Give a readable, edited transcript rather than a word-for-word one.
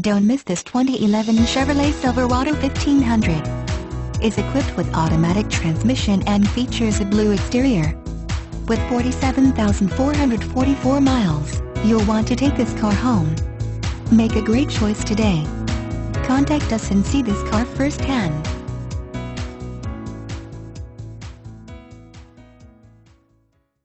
Don't miss this 2011 Chevrolet Silverado 1500. It's equipped with automatic transmission and features a blue exterior. With 47,444 miles, you'll want to take this car home. Make a great choice today. Contact us and see this car firsthand.